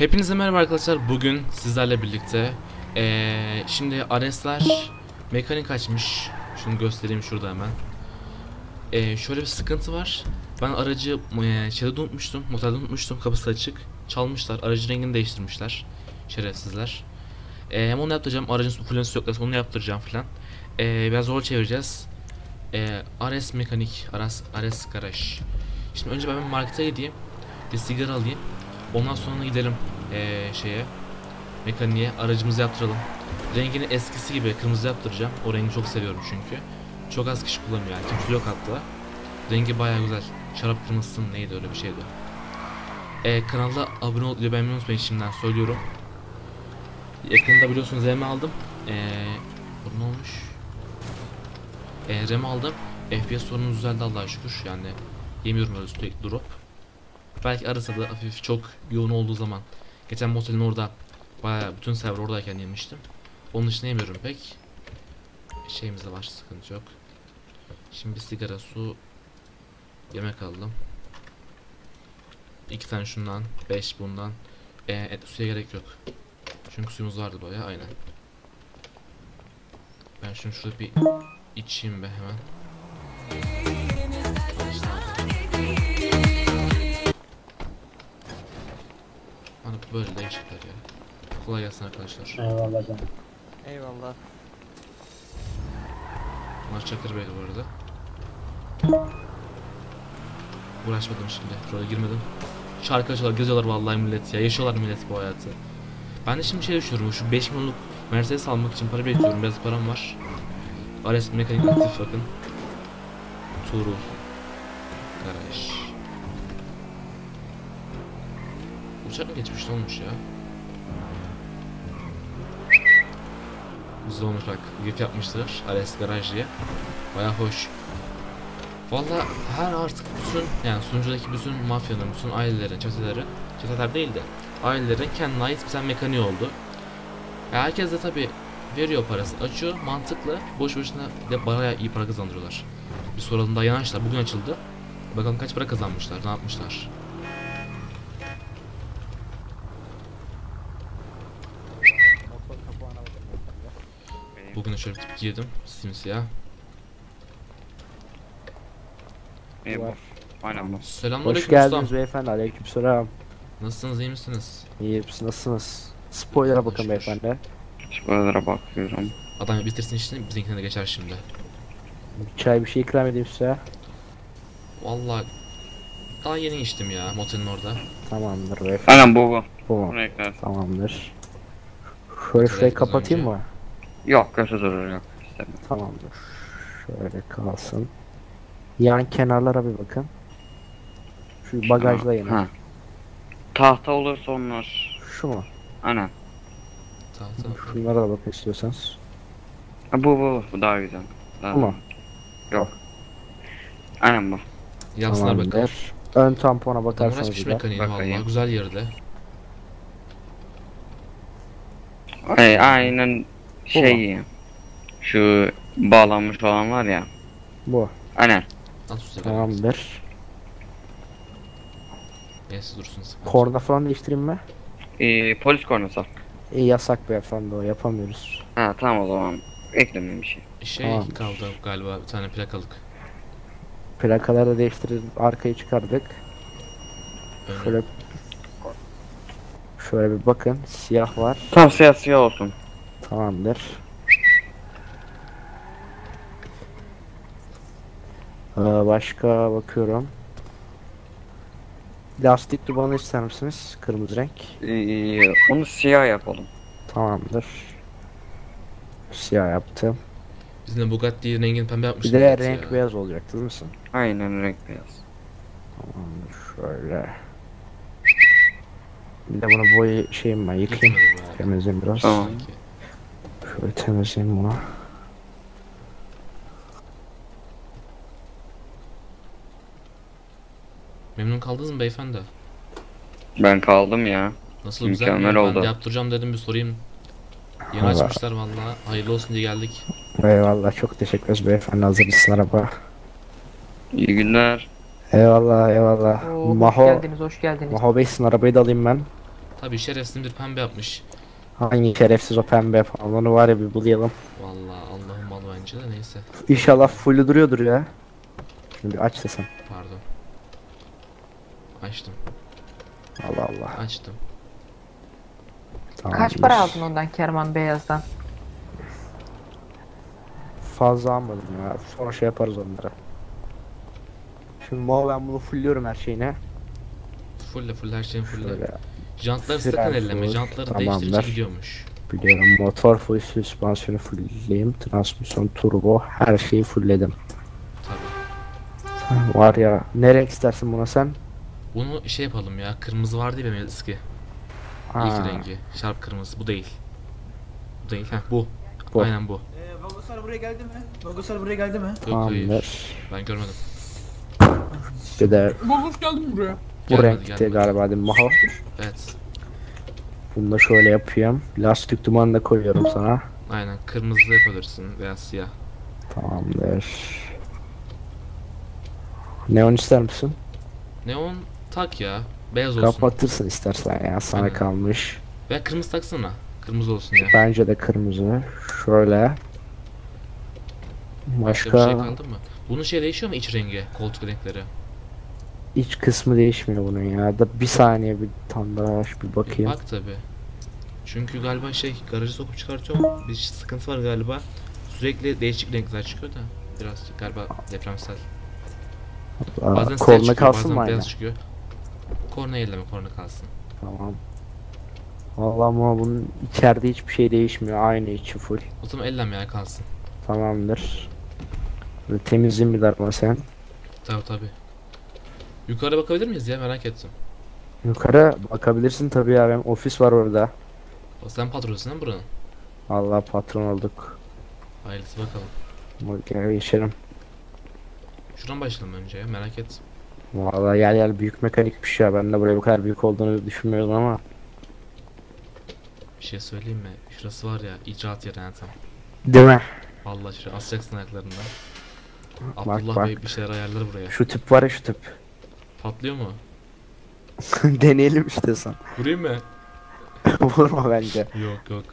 Hepinize merhaba arkadaşlar. Bugün sizlerle birlikte şimdi ARES'ler mekanik açmış. Şunu göstereyim şurada hemen. Şöyle bir sıkıntı var. Ben aracı şeyde unutmuştum. Motelde unutmuştum. Kapısı açık. Çalmışlar. Aracın rengini değiştirmişler. Şerefsizler. Hem onu yaptıracağım. Aracın fulansı yok. Onu yaptıracağım falan. Biraz zor çevireceğiz. ARES mekanik. ARES garaj. Şimdi önce ben markete gideyim. Bir sigara alayım. Ondan sonra gidelim mekaniğe, aracımızı yaptıralım. Rengini eskisi gibi kırmızı yaptıracağım. O rengi çok seviyorum çünkü. Çok az kişi kullanıyor yani, kimse yok hatta. Rengi bayağı güzel. Şarap kırmızısının neydi, öyle bir şeydi. Kanala abone ol diye beğenmeyi unutmayın, şimdiden söylüyorum. Ekranında biliyorsunuz REM'i aldım. Bu ne olmuş? REM'i aldım. FPS sorunu düzeldi Allah'a şükür. Yani yemiyorum öyle sürekli drop. Belki arası da hafif çok yoğun olduğu zaman. Geçen motelin orada bayağı bütün server oradayken yemiştim. Onun için yemiyorum pek. Şeyimiz de var, sıkıntı yok. Şimdi bir sigara, su, yemek aldım. 2 tane şundan, 5 bundan. Suya gerek yok. Çünkü suyumuz vardı bayağı, aynen. Ben şunu şurada bir içeyim be hemen. Böyle değişikler ya. Kolay gelsin arkadaşlar. Eyvallah canım. Eyvallah. Bunlar Çakır Bey bu arada. Uğraşmadım şimdi. Şöyle girmedim. Şarkı açıyorlar, geziyorlar vallahi millet ya. Yaşıyorlar millet bu hayatı. Ben de şimdi düşünüyorum. Şu 5 milyonluk Mercedes almak için para biriktiriyorum. Biraz param var. ARES mekanik aktif bakın. Tuğrul. Garaj. Uçak mı geçmişte olmuş ya? Güzel olmuş bak, gif yapmışlar ARES garaj diye. Baya hoş. Valla her artık bütün yani sunucudaki bütün mafyanın, bütün ailelerin, çeteler değil de ailelerin kendine ait bir tane mekaniği oldu. Herkes de tabi veriyor parasını, açıyor, mantıklı. Boş boşuna de bayağı iyi para kazandırıyorlar. Bir soralım da yanaşlar, bugün açıldı. Bakalım kaç para kazanmışlar, ne yapmışlar. Bugün şöyle bir tip giydim, simsiyah. Hoş geldiniz beyefendi, aleykümselam. Nasılsınız, iyi misiniz? İyiyim, nasılsınız? Spoiler'a bakın beyefendi. Spoiler'a bakıyorum. Adam bitirsin işini, bizimkine de geçer şimdi. Bir çay bir şey ikram edeyim size. Vallahi daha yeni içtim ya, motelin orada. Tamamdır beyefendi. Aynen bu. Tamamdır. Şöyle şurayı kapatayım mı? Yok, kötü durur, yok. İstemiyorum. Tamamdır. Şöyle kalsın. Yan kenarlara bir bakın. Şu bagajla yine. Tahta olursa onlar. Şu mu? Aynen. Tahta. Şunlara da bakın istiyorsanız. Bu daha güzel. Daha bu mu? Yok. Aynen bu. Yansına bakar. Ön tampona bakarsanız güzel. Bakayım. Güzel yerde. Aynen. Şu bağlanmış olan var ya. Bu. Aynen. Tamamdır. Neyse dursun. Korna falan değiştireyim mi? Polis kornası. Yasak beyefendi, o yapamıyoruz. Ha tamam, o zaman eklemeyeyim bir şey. Tamamdır. Kaldı galiba bir tane plakalık. Plakaları da değiştirip arkayı çıkardık. Öyle. Şöyle bir bakın, siyah var. Tam siyah olsun. Tamamdır. Başka bakıyorum. Lastik dubanı ister misiniz? Kırmızı renk. Onu siyah yapalım. Tamamdır. Siyah yaptım. Bizim de Bugatti'yi rengini pembe yapmıştık. Bir de renk ya. Beyaz olacak, değil misin? Aynen, renk beyaz. Tamamdır, şöyle. Bir de bunu boyu ben yıkayayım. Temizleyeyim biraz. Tamam. Şöyle temizleyeyim bunu. Memnun kaldınız mı beyefendi? Ben kaldım ya. Nasıl, güzel mi? Ben yaptıracağım dedim, bir sorayım. Yeni açmışlar vallahi. Hayırlı olsun diye geldik. Eyvallah, çok teşekkür ederiz beyefendi. Hazır mısın araba? İyi günler. Eyvallah. Oo, Maho, hoş geldiniz. Maho Bey'sin, arabayı da alayım ben. Tabii şerefsiz bir pembe yapmış. Hangi şerefsiz o pembe yapan, onu var ya bir bulayalım. Vallahi Allah'ım al bence de, neyse. İnşallah fullü duruyordur ya. Şimdi bir aç sesini. Pardon. Açtım. Allah Allah. Açtım. Tamam. Kaç para aldın ondan Kerman Beyaz'dan? Fazla almadım ya. Sonra şey yaparız onlara. Şimdi mal ben bunu fulliyorum her şeyine. Fulle full her şeyin fulle. Jantları sakın elleme. Jantları değiştirince gidiyormuş. Biliyorum, motor full, süspansiyonu fulleyim, transmisyon, turbo, her şeyi fullledim. Tabii. Var ya, ne renk istersin buna sen? Bunu şey yapalım ya, kırmızı vardı ya benim eski. İlk rengi, şarp kırmızı, bu değil. Bu değil, heh bu. Bu. Aynen bu. Vagoslar buraya geldi mi? Vagoslar buraya geldi mi? Yok, hayır. Ben görmedim. Vagos geldi mi buraya? Bu renkte galiba değil mi? Maho. Evet. Bunu da şöyle yapıyorum. Lastik dumanı da koyuyorum sana. Aynen, kırmızı yapabilirsin veya siyah. Tamamdır. Neon ister misin? Neon tak ya, beyaz olsun. Kapatırsın istersen ya, sana aynen kalmış. Ve kırmızı taksana, kırmızı olsun ya. Bence de kırmızı. Şöyle. Başka bir şey kaldı mı? Bunun şey değişiyor mu iç rengi, koltuk renkleri? İç kısmı değişmiyor bunun ya. Da bir saniye bir tam daha bir bakayım. Bak tabi. Çünkü galiba şey garajı sokup çıkartıyorum. Bir sıkıntı var galiba. Sürekli değişik renkler çıkıyor da biraz galiba depremsel. Bazen korna kalsın mı? Beyaz çıkıyor. Korna elleme, korna kalsın. Tamam. Vallahi ama bunun içeride hiçbir şey değişmiyor. Aynı içi full. O zaman elleme ya, kalsın. Tamamdır. Temizliğin bir darma sen. Tabi tabi. Yukarı bakabilir miyiz ya, merak ettim. Yukarı bakabilirsin tabi ya, benim ofis var orada. O sen patronsun değil mi buranın? Vallahi patron olduk. Hayırlısı bakalım. Gel geçelim. Şuradan başlayalım önce ya, merak ettim. Vallahi yer yer büyük mekanikmiş ya, ben de buraya bu kadar büyük olduğunu düşünmüyordum ama. Bir şey söyleyeyim mi? Şurası var ya icat yeri yani tam. Değil mi? Vallahi şuraya asacaksın ayaklarından. Bak, Abdullah bak. Bey bir şeyler ayarlar buraya. Şu tüp var ya, şu tüp. Patlıyor mu? Deneyelim işte sen. Vurayım mı? Vurma bence. Yok yok.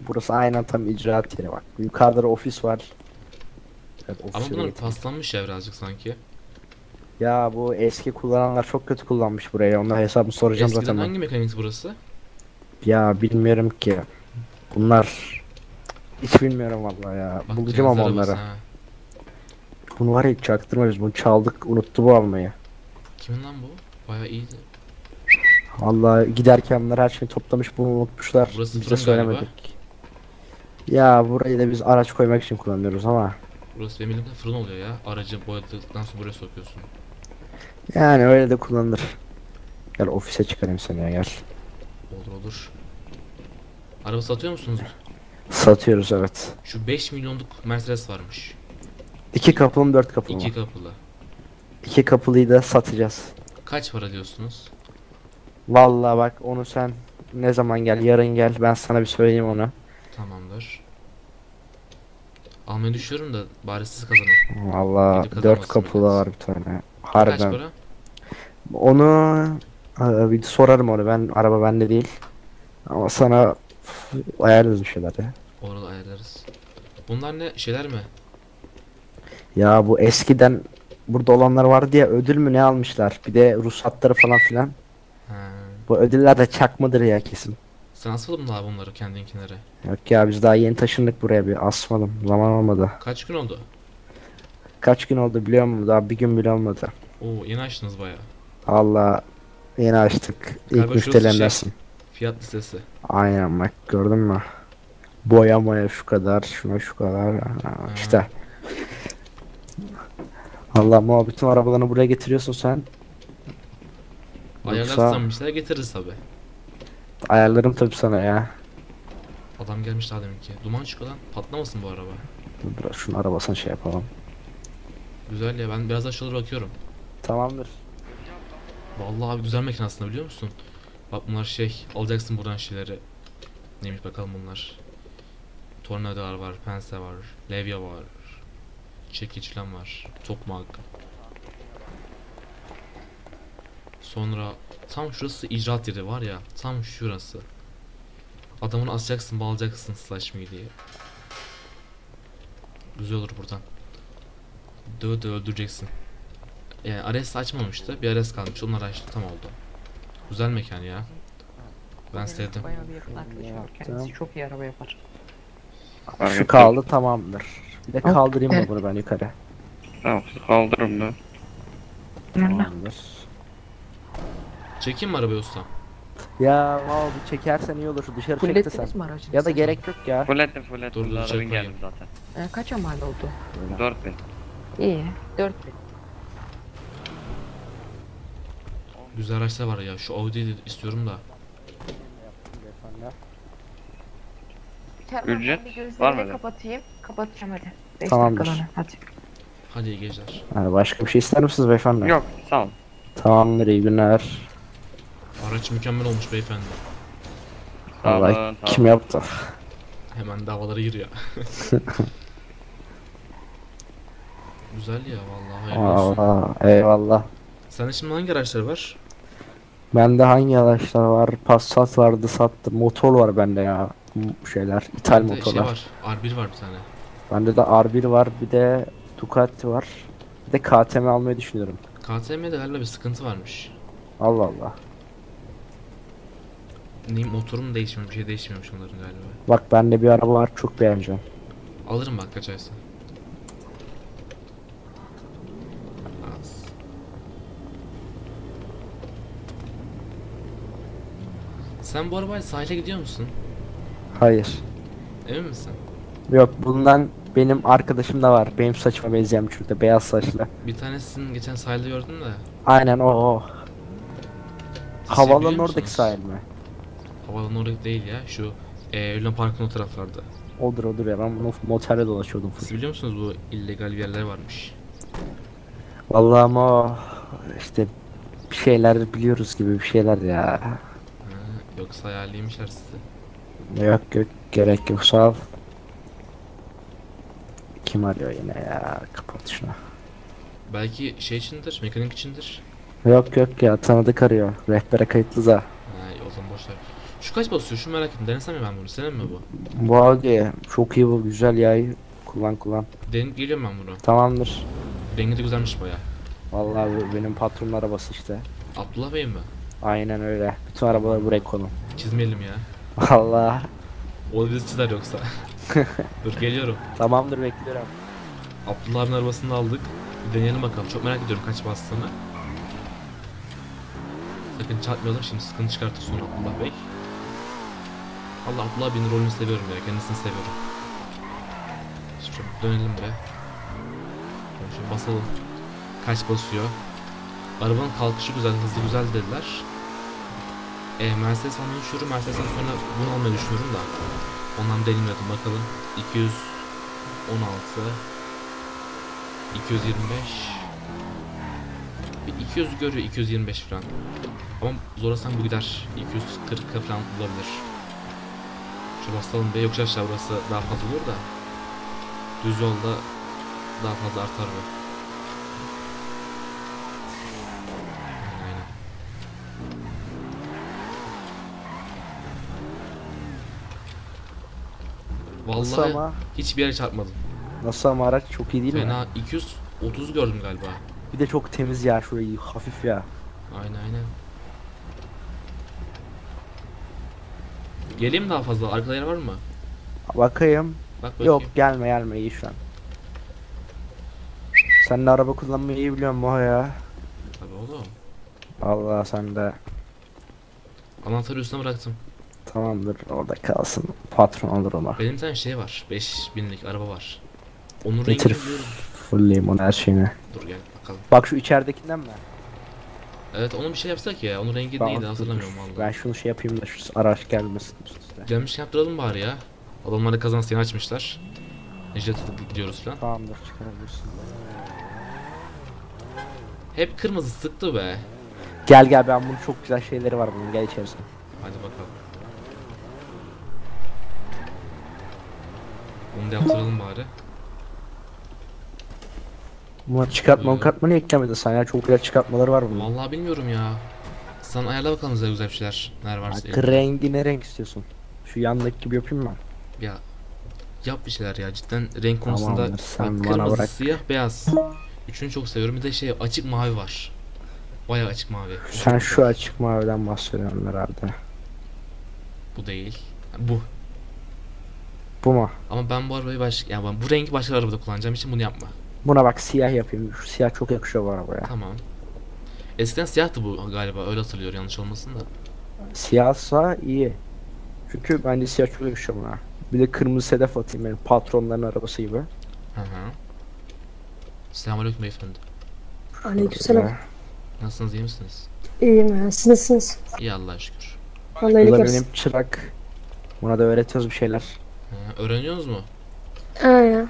Burası aynen tam icraat yeri bak. Yukarıda da ofis var. Evet, ama bunlar paslanmış ya birazcık sanki. Ya bu eski kullananlar çok kötü kullanmış burayı. Onların hesabını soracağım eskiden zaten. Hangi mekanik burası? Ya bilmiyorum ki. Bunlar... Hiç bilmiyorum vallahi ya. Bak, bulacağım ama onları. Ha. Bunu var ya çaktırmayız. Bunu çaldık, unuttu bu almayı. Kimin lan bu? Bayağı iyiydi. Allah giderken bunlar her şeyi toplamış, bunu unutmuşlar. Burası bize söylemedik. Galiba. Ya burayı da biz araç koymak için kullanıyoruz ama. Burası benim elimde fırın oluyor ya. Aracı boyadıktan sonra buraya sokuyorsun. Yani öyle de kullanılır. Gel ofise çıkarayım seni ya, gel. Olur. Araba satıyor musunuz? Satıyoruz evet. Şu 5 milyonluk Mercedes varmış. 2 kapılı mı 4 kapılı mı? 2 kapılı. 2 kapılıyı da satacağız. Kaç para diyorsunuz? Vallahi bak onu sen ne zaman gel, yarın gel, ben sana bir söyleyeyim onu. Tamamdır. Almayı düşüyorum da bari siz kazanın. Vallahi 4 kapılı var bir tane. Harbiden. Kaç para? Onu bir sorarım onu, ben araba bende değil. Ama sana ayarlarız bir şeyler ya. Orada ayarlarız. Bunlar ne şeyler mi? Ya bu eskiden burada olanlar vardı ya, ödül mü ne almışlar, bir de ruhsatları falan filan. He. Bu ödüller de çakmadır ya kesin. Sen asmadın mı abi bunları kendinkinlere? Yok ya, biz daha yeni taşındık buraya, bir asmadım, zaman olmadı. Kaç gün oldu? Kaç gün oldu biliyor musun? Daha bir gün bile olmadı. Oo, yeni açtınız bayağı. Allah, yeni açtık. İlk müşterilerdensin. Fiyat listesi. Aynen bak, gördün mü? Boya şu kadar, şuna şu kadar. Aa, işte. Allah muhabbetin arabalarını buraya getiriyorsun sen. Ayarlarsan bir şeyler getiririz tabi. Ayarlarım tabi sana ya. Adam gelmiş daha deminki. Duman çıkıyor lan, patlamasın bu araba. Dur biraz şunu arabasına şey yapalım. Güzel ya, ben biraz daha şuralara bakıyorum. Tamamdır. Vallahi abi güzel mekan aslında, biliyor musun? Bak bunlar şey, alacaksın buradan şeyleri. Neymiş bakalım bunlar. Tornadolar var, pense var, levya var. Çekiçlem var, tokmak. Sonra tam şurası icraat yeri var ya, tam şurası. Adamını asacaksın, bağlayacaksın slash me diye. Güzel olur buradan. Döve döve öldüreceksin. Yani ARES açmamıştı, bir ARES kalmış, onlar açtı, tam oldu. Güzel mekan ya. Ben sevdim. Bayağı bir yakın arkadaşım var, kendisi çok iyi araba yapar. Şu kaldı, tamamdır. Bir de kaldırayım mı bunu ben yukarı? Tamam, kaldırırım ben. Tamamdır. Çekeyim mi arabayı usta? Ya vallahi çekersen iyi olur, dışarı çektirsen. Ya da gerek yok ya. Fullettim, fullettim. Dur, arabin geldim zaten. Kaç amal oldu? 4000. İyi, 4000. Güzel araçlar var ya, şu Audi'yi istiyorum da. Ücret var mı? Kapatayım, kapatacağım hadi. 5 dakikalarına, hadi. Hadi iyi geceler. Yani başka bir şey ister misiniz beyefendi? Yok, sağ olun. Tamamdır, iyi günler. Araç mükemmel olmuş beyefendi. Vallahi kim yaptı? Hemen davalara gir ya. Güzel ya vallahi. Vallahi eyvallah. Sende şimdi hangi araçlar var? Bende hangi araçlar var? Passat vardı, sattım. Motor var bende ya. Şeyler, ithal bende motorlar. Şey var, R1 var bir tane. Bende de R1 var, bir de Ducati var. Bir de KTM almayı düşünüyorum. KTM'de herhalde bir sıkıntı varmış. Allah Allah. Neyim, motorum değişmiyor, bir şey değişmiyormuş onların galiba. Bak bende bir araba var, çok beğeneceğim. Alırım bak kaçarsa. Sen bu arabayla sahile gidiyor musun? Hayır. Emin misin? Yok, bundan benim arkadaşım da var. Benim saçıma benzeyen şurada, beyaz saçlı. Bir tanesini geçen sahilde gördün de. Aynen o. Havalanın oradaki sahil mi? Havalanın oradaki değil ya, şu Ülün Park'ın o taraflarda. Odur odur ya, ben bunu motelde dolaşıyordum. Siz biliyor musunuz bu illegal bir yerler varmış? Vallahi ama işte bir şeyler biliyoruz gibi bir şeyler ya. Yoksa hayaliymiş her size. Yok yok, gerek yok, sağ ol. Kim arıyor yine ya, kapat şunu. Belki şey içindir, mekanik içindir. Yok yok ya, tanıdık arıyor, rehbere kayıtlı za. O zaman boşver. Şu kaç basıyor, şu merak ettim, denesem ya ben bunu, senin mi bu? Bu abi çok iyi bu, güzel yay, kullan. Denip geliyorum ben bunu. Tamamdır. Rengi de güzelmiş baya. Vallahi bu benim patronun arabası işte. Abdullah Bey mi? Aynen öyle. Bütün arabaları buraya konum. Çizmeyelim ya. Vallahi. O bizi çizer yoksa. Dur geliyorum. Tamamdır, bekliyorum. Abdullah abinin arabasını aldık. Bir deneyelim bakalım. Çok merak ediyorum kaç bastığını. Sakın çarpmayalım, şimdi sıkıntı çıkartır sonra Abdullah Bey. Allah, Abdullah abinin rolünü seviyorum ya. Kendisini seviyorum. Şimdi dönelim be. Şöyle basalım. Kaç basıyor? Arabanın kalkışı güzel, hızlı güzel dediler. Mercedes almayı düşünüyorum, Mercedes'den sonra bunu almayı düşünüyorum da ondan denilmedim, bakalım. 216 225. 200 görüyor, 225 falan. Ama zorlasan bu gider, 240 falan olabilir. Şöyle basalım be, yokuş aşağı burası daha fazla olur da düz yolda daha fazla artar bu. Vallahi ama hiçbir yere çarpmadım. Nasıl ama araç çok iyi değil mi? Fena, 230 gördüm galiba. Bir de çok temiz ya, şurayı hafif ya. Aynen. Geleyim daha fazla, arkada yer var mı? Bakayım. Bak, yok gelme iyi şu an. Sen de araba kullanmayı iyi biliyorsun Moha ya. Tabii oğlum. Allah sen de. Anahtarı üstüne bıraktım. Tamamdır, orada kalsın, patron alır ona. Benim tane şey var, 5000'lik araba var. Onu rengi fulleyim onu, her şeyine. Dur gel bakalım. Bak şu içeridekinden mi? Evet, onun bir şey yapsak ya, onun rengi neydi hatırlamıyorum vallahi. Ben şunu şey yapayım da şu araç gelmesin üstüne. Gelmiş yaptıralım bari ya. Adamları kazansın açmışlar. Necdet gidiyoruz falan. Tamamdır, çıkarabilirsin. Hep kırmızı sıktı be. Gel ben bunun çok güzel şeyleri var bunun, gel içerisine. Hadi bakalım. Onu da yaptıralım bari. Bunlar çıkartma, niye eklemedin sen ya? Çok güzel çıkartmaları var bunun. Vallahi bilmiyorum ya. Sen ayarla bakalım bize güzel bir şeyler. Neler varsa. Bak, rengi ne renk istiyorsun? Şu yandaki gibi yapayım mı? Ya yap bir şeyler ya, cidden renk konusunda bak, kırmızı, siyah, beyaz. Üçünü çok seviyorum. Bir de şey, açık mavi var. Bayağı açık mavi. Sen şu açık maviden bahsediyorsun herhalde. Bu değil. Bu. Bu mu? Ama ben bu arabayı yani ben bu rengi başka arabada kullanacağım için bunu yapma. Buna bak, siyah yapayım. Şu siyah çok yakışıyor bu arabaya. Tamam. Eskiden siyahtı bu galiba, öyle hatırlıyorum, yanlış olmasın da. Siyahsa iyi. Çünkü bence siyah çok yakışıyor buna. Bir de kırmızı sedef atayım, benim patronların arabası gibi. Hı. Selamünaleyküm beyefendi. Aleykümselam. Nasılsınız, iyi misiniz? İyiyim ya, siz nasılsınız? İyi, Allah'a şükür. Vallahi bu da benim çırak. Buna da öğretiyoruz bir şeyler. Ha, öğreniyorsunuz mu? Aynen.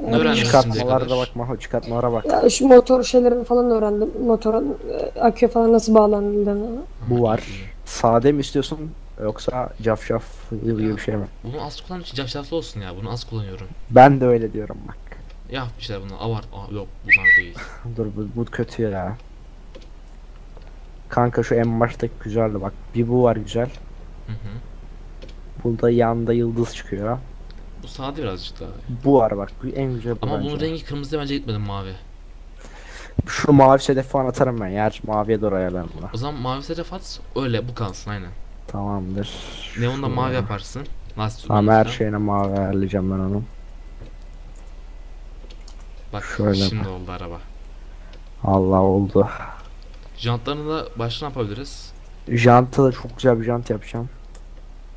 Ne öğrendiniz şimdiye kadar? Da bak Maho, çıkartmalara bak. Ya şu motor şeylerini falan öğrendim. Motorun aküye falan nasıl bağlandığını. Bu var. Sade mi istiyorsun yoksa cafcaf gibi bir şey mi? Bunu az kullanmak için cafcaflı olsun ya. Bunu az kullanıyorum. Ben de öyle diyorum bak. Ya bir şeyler bunlar. Avart. Yok bunlar değil. Dur bu kötü ya. Kanka şu en baştaki güzeldi bak. Bir bu var güzel. Hı. Burada yanda yıldız çıkıyor. Bu sade birazcık daha. Bu var bak, bu en güzel. Ama bence bunun rengi kırmızı, bence gitmedim mavi. Şu mavi sedef falan atarım ben ya, maviye doğru ayarlarım buna. O zaman mavi sedef at, öyle bu kalsın aynen. Tamamdır. Neon'da mavi yaparsın. Tamam, her şeyine mavi ayarlayacağım ben onu. Bak şöyle şimdi oldu araba. Allah oldu. Jantlarını da başına yapabiliriz. Jantı da çok güzel bir jant yapacağım.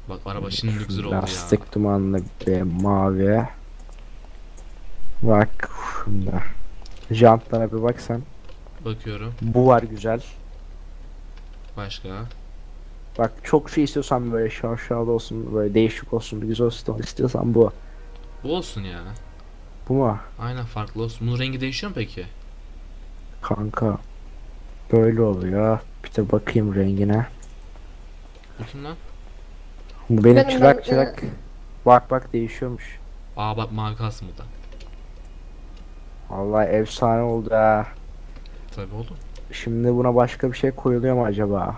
Bak araba şimdi güzel oldu ya. Lastik dumanlı bir mavi. Bak şimdi. Jantlara bir bak sen. Bakıyorum. Bu var güzel. Başka. Bak çok şey istiyorsan, böyle şaşalı olsun, böyle değişik olsun, güzel olsun istiyorsan bu. Bu olsun ya. Bu mu? Aynen, farklı olsun. Bunun rengi değişiyor mu peki? Kanka böyle oluyor. Bir de bakayım rengine. Bakın lan. Bu benim çırak. Bak değişiyormuş. Aa bak, mavi kalsın bu da. Vallahi efsane oldu ha. Tabii oldu. Şimdi buna başka bir şey koyuluyor mu acaba?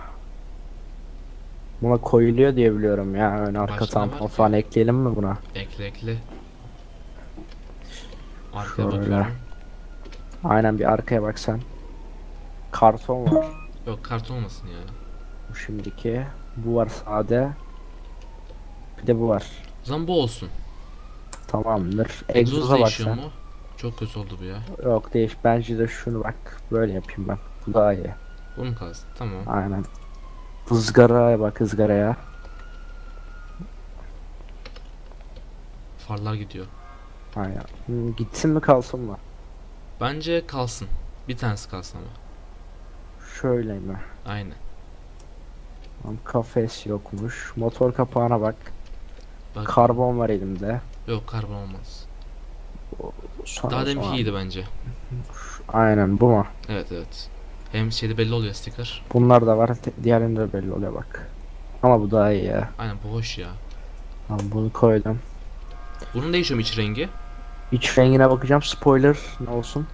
Buna koyuluyor diye biliyorum ya. Ön arka tampon falan ekleyelim mi buna? Ekle. Arkaya bakıyorum. Aynen, bir arkaya bak sen. Karton var. Yok, karton olmasın ya. Bu şimdiki. Bu var sade. Bir de bu var. O zaman bu olsun. Tamamdır. Egzoza bak sen. Mu? Çok kötü oldu bu ya. Yok değiş. Bence de şunu bak. Böyle yapayım ben. Bu daha iyi. Bu mu kalsın? Tamam. Aynen. Izgaraya bak, ızgaraya. Farlar gidiyor. Aynen. Gitsin mi kalsın mı? Bence kalsın. Bir tanesi kalsın ama. Şöyle mi? Aynen. Kafes yokmuş. Motor kapağına bak. Karbon var elimde. Yok, karbon olmaz. Daha deminki iyiydi bence. Aynen, bu mu? Evet. Hem şeyde belli oluyor sticker. Bunlar da var. Diğerinde de belli oluyor bak. Ama bu daha iyi ya. Aynen, bu hoş ya. Tamam, bunu koydum. Bunun değişiyor mu iç rengi? İç rengine bakacağım. Spoiler ne olsun?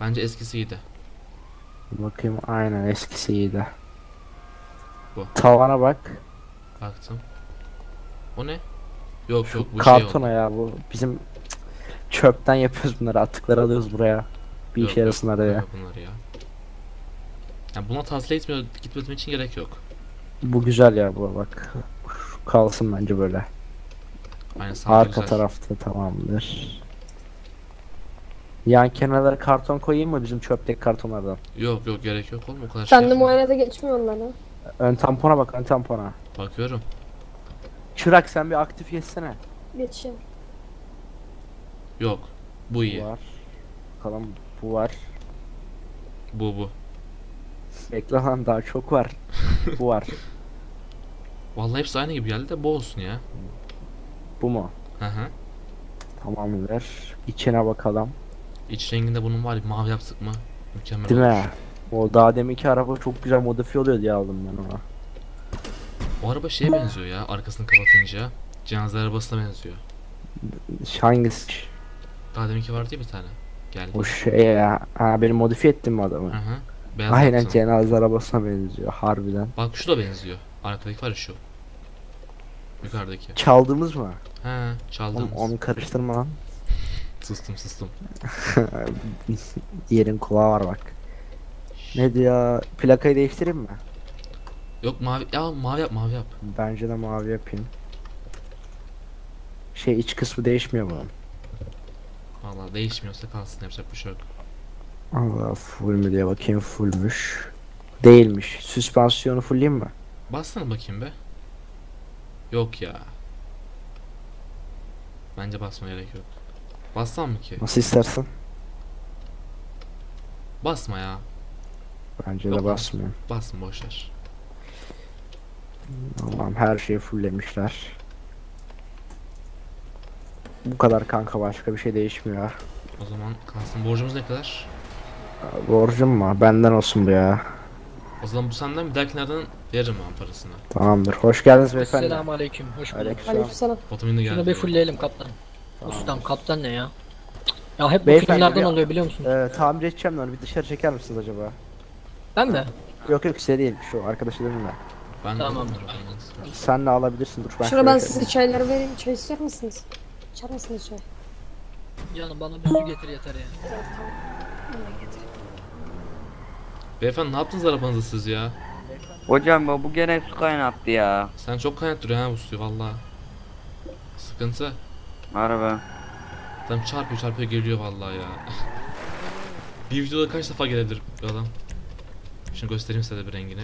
Bence eskisiydi. Bakayım, aynen eskisi iyiydi. Bu. Tavana bak. Baktım. O ne? Yok bu kartona şey oldu. Ya bu bizim çöpten yapıyoruz bunları, attıkları alıyoruz buraya. Bir işe yarasınlar ya. Yani buna tavsiye etmiyor, gitmem için gerek yok. Bu güzel ya, bu bak. Kalsın bence böyle. Aynen, arka tarafta tamamdır. Yan kenarlara karton koyayım mı bizim çöpteki kartonlardan? Yok gerek yok oğlum, o kadar şey. Kendi muayenede geçmiyor onlara. Ön tampona bak, ön tampona. Bakıyorum. Çırak sen bir aktif geçsene. Geçeyim. Yok. Bu iyi. Var. Bakalım bu var. Bu. Bekle lan, daha çok var. Bu var. Vallahi hepsi aynı gibi geldi de bu olsun ya. Bu mu? Hı. Tamamdır. İçine bakalım. İç renginde bunun var, mavi yaptık mı? Mükemmel. Değil mi? O daha deminki araba çok güzel modifiye oluyor diye aldım ben ona. O araba şeye benziyor ya, arkasını kapatınca cenaze arabasına benziyor. Hangisi? Daha deminki var değil mi bir tane? geldi. O şey ya. Ha, beni modifiye ettim mi adamı? Hı hı. Aynen cenaze arabasına benziyor harbiden. Bak şu da benziyor. Arkadaki var ya şu. Yukarıdaki. Çaldığımız mı? He, çaldığımız. Onu karıştırma lan. Sustum. Yerin kulağı var bak. Ne diyor? Plakayı değiştireyim mi? Yok mavi. Ya mavi yap. Bence de mavi yapayım. Şey iç kısmı değişmiyor bunun. Vallahi değişmiyorsa kalsın, yapacak bir şey yok. Allah full mü diye bakayım, fullmüş. Değilmiş. Süspansiyonu fulleyim mi? Bassana bakayım be. Yok ya. Bence basmaya gerek yok. Bassam mı ki? Nasıl istersen. Basma ya. Bence yok, de basmıyor. Basma boşver. Allah'ım her şeyi fulllemişler. Bu kadar kanka, başka bir şey değişmiyor. O zaman kalsın. Borcumuz ne kadar? Borcum mu? Benden olsun bu ya. O zaman bu senden, bir dahakilerden veririm ben parasını. Tamamdır. Hoş geldiniz beyefendi. Selamünaleyküm. Hoş bulduk. Aleykümselam. Fotoğrafını geldi. Şunu bir fullleyelim kaptanım. Tamam. Ustam kaptan ne ya? Ya hep bu filmlerden oluyor biliyor musun? Tamir edeceğim lan. Bir dışarı çeker misiniz acaba? Ben mi? Yok size değil. Şu arkadaşlarımla. Ben tamamdır. Sen de alabilirsin. Dur ben. Şuna ben size çayları vereyim. Çay ister misiniz? İçer misiniz çay? Canım bana bir su getir yeter yani. Tamam. Bana getir. Beyefendi ne yaptınız arabanızı siz ya? Hocam bu gene su kaynattı ya. Sen çok kaynattırıyorsun ha bu suyu valla. Sıkıntı. Araba. Adam çarpıyor geliyor valla ya. Bir videoda kaç defa gelebilir bu adam? Şimdi göstereyim size de bir rengini.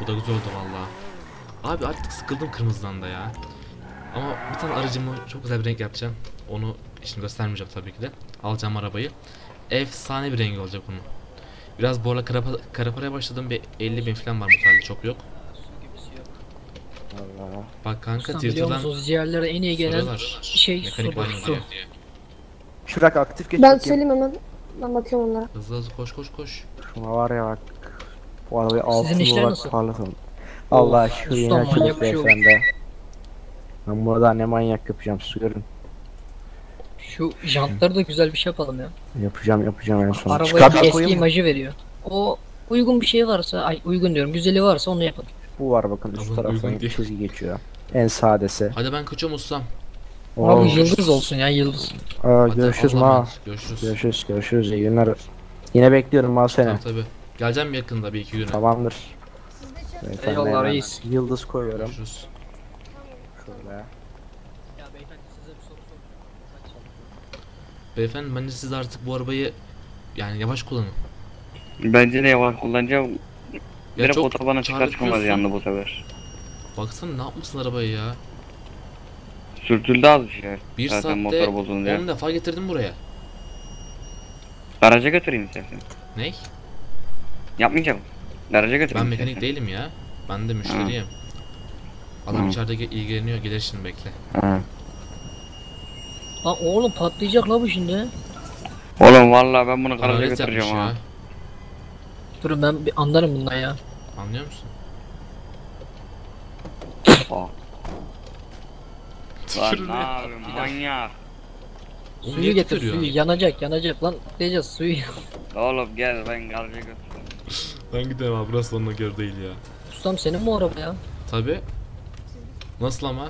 Bu da güzel oldu valla. Abi artık sıkıldım kırmızıdan da ya. Ama bir tane aracımı çok güzel bir renk yapacağım. Onu şimdi göstermeyeceğim tabii ki de. Alacağım arabayı. Efsane bir rengi olacak bunun. Biraz bu arada kara paraya başladım, bir 50.000 falan var bu halde, çok yok. Allah. Bak kanka Twitter'dan ciğerlere en iyi gelen şey su. Şurak aktif geçiyor. Ben söyleyeyim hemen. Ben bakıyorum onlara. Hızlı koş. Şuna var ya bak. Bu arabayı altın olarak parlatalım. Allah şu yine çok beyefendi. Ben burada ne manyak yapacağım siz görün. Şu jantları da güzel bir şey yapalım ya. Yapacağım en son. Arabaya eski imajı veriyor. O uygun bir şey varsa, ay uygun diyorum, güzeli varsa onu yapalım. Bu var bakın üst taraftan çizgi geçiyor. En sadesi. Hadi ben kaçıyorum ustam. Abi yıldız olsun ya yıldız. Görüşürüz ma. Görüşürüz. İyi günler. Yine bekliyorum ma seni. Tabii. Geleceğim yakında bir iki güne. Tamamdır. Eyvallah reis. Yıldız koyuyorum. Görüşürüz. Şöyle. Beyefendi bence siz artık bu arabayı yani yavaş kullanın. Bence de yavaş kullanacağım. Direkt otobana çıkmaz yandı bu sefer. Baksana ne yapmışsın arabayı ya. Sürtüldü az bir şey. Bir zaten saatte motor bozuldu ya. 10 defa getirdim buraya. Garaja götüreyim istersen. Ney? Yapmayacağım. Garaja götüreyim. Ben mekanik değilim ya. Ben de müşteriyim. Ha. Adam içeride ilgileniyor, gelir şimdi bekle. Ha. Lan oğlum patlayacak la bu şimdi. Oğlum vallahi ben bunu garaja götüreceğim ha. Durun ben bir anlarım bundan ya. Anlıyor musun? Lan ağabeyim manyak. Suyu getir suyu, yanacak lan diyeceğiz suyu. Oğlum gel ben garaja götüreceğim. Ben gidelim abi, burası onunla göre değil ya. Ustam senin mi araba ya? Tabi. Nasıl ama?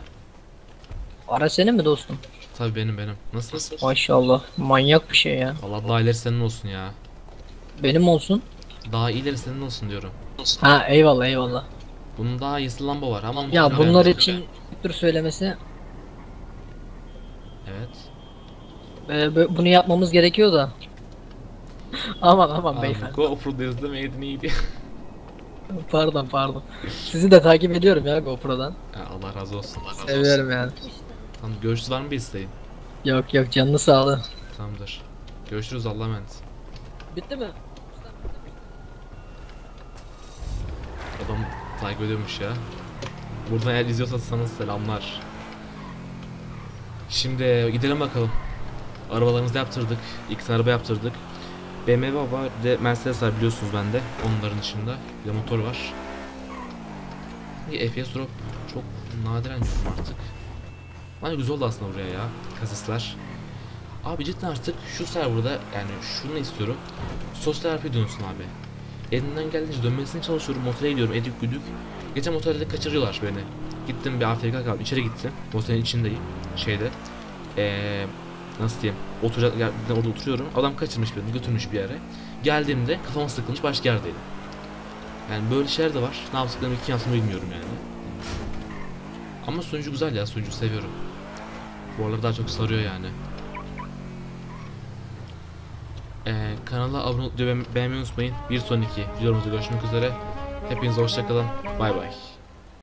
Ara senin mi dostum? Tabii benim. Nasıl? Maşallah manyak bir şey ya. Allah daha ileri senin olsun ya. Benim olsun. Daha ileri senin olsun diyorum. Ha eyvallah. Bunun daha iyisi lamba var ama. Ya bunlar için dur söylemesi. Evet. Bunu yapmamız gerekiyor da. aman beyefendi. GoPro'da izlemeydin iyiydi. pardon. Sizi de takip ediyorum ya GoPro'dan. Ya, Allah razı olsun. Seviyorum yani. Tamam, görüşürüz, var mı bir isteğin? Yok canını sağlığı. Tamamdır. Görüşürüz, Allah'a emanet. Bitti mi? Adam takip ediyormuş ya. Buradan eğer izliyorsanız selamlar. Şimdi gidelim bakalım. Arabalarımızı yaptırdık. İki tane araba yaptırdık. BMW var, bir de Mercedes var biliyorsunuz bende. Onların dışında bir de motor var. Efes Drop çok nadiren diyorum artık. Lan güzel oldu aslında buraya ya. Kasisler. Abi cidden artık şu serverda yani şunu istiyorum. Sosyal RP dönsün abi. Elinden geldiğince dönmesine çalışıyorum. Motora gidiyorum, edik güdük. Geçen motelde kaçırıyorlar beni. Gittim bir AFK kaldım. İçeri gittim. Motelin içindeyim. Şeyde. Nasıl diyeyim? Oturacak orada oturuyorum. Adam kaçırmış beni, götürmüş bir yere. Geldiğimde kafam sıkılmış, başka yerdeydi. Yani böyle şeyler de var. Ne yaptıklarımı kim yaptığımı bilmiyorum yani. Ama sonucu güzel ya, sonucu seviyorum. Bu aralar daha çok sarıyor yani. Kanala abone olup beğenmeyi unutmayın. Bir sonraki videomuzda görüşmek üzere. Hepinize hoşça kalın. Bay bay.